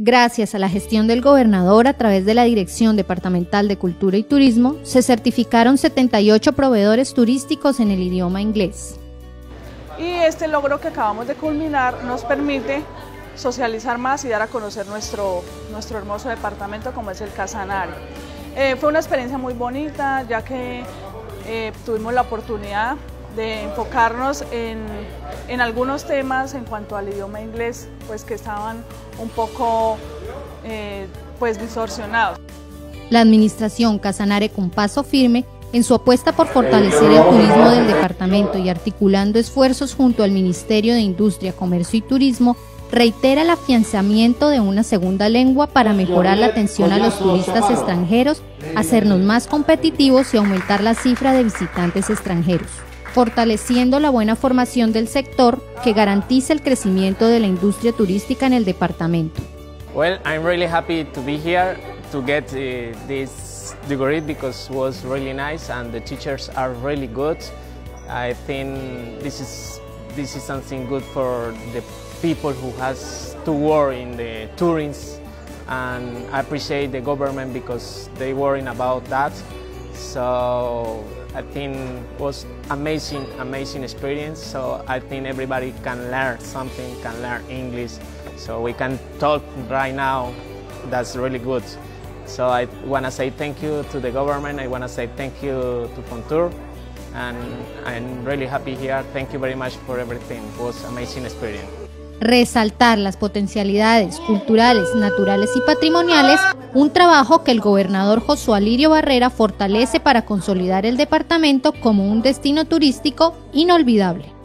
Gracias a la gestión del gobernador a través de la Dirección Departamental de Cultura y Turismo, se certificaron 78 proveedores turísticos en el idioma inglés. Y este logro que acabamos de culminar nos permite socializar más y dar a conocer nuestro hermoso departamento como es el Casanare. Fue una experiencia muy bonita, ya que tuvimos la oportunidad de enfocarnos en algunos temas en cuanto al idioma inglés, pues que estaban un poco distorsionados. La administración Casanare, con paso firme en su apuesta por fortalecer el turismo del departamento y articulando esfuerzos junto al Ministerio de Industria, Comercio y Turismo, reitera el afianzamiento de una segunda lengua para mejorar la atención a los turistas extranjeros, hacernos más competitivos y aumentar la cifra de visitantes extranjeros, fortaleciendo la buena formación del sector que garantiza el crecimiento de la industria turística en el departamento. Well, I'm really happy to be here to get this degree because it was really nice and the teachers are really good. I think this is something good for the people who has to work in the tourism, and I appreciate the government because they worrying about that. So I think it was amazing experience. So I think everybody can learn something, can learn English. So we can talk right now. That's really good. So I want to say thank you to the government. I want to say thank you to Fontur, and I'm really happy here. Thank you very much for everything. It was amazing experience. Resaltar las potencialidades culturales, naturales y patrimoniales, un trabajo que el gobernador Josué Alirio Barrera fortalece para consolidar el departamento como un destino turístico inolvidable.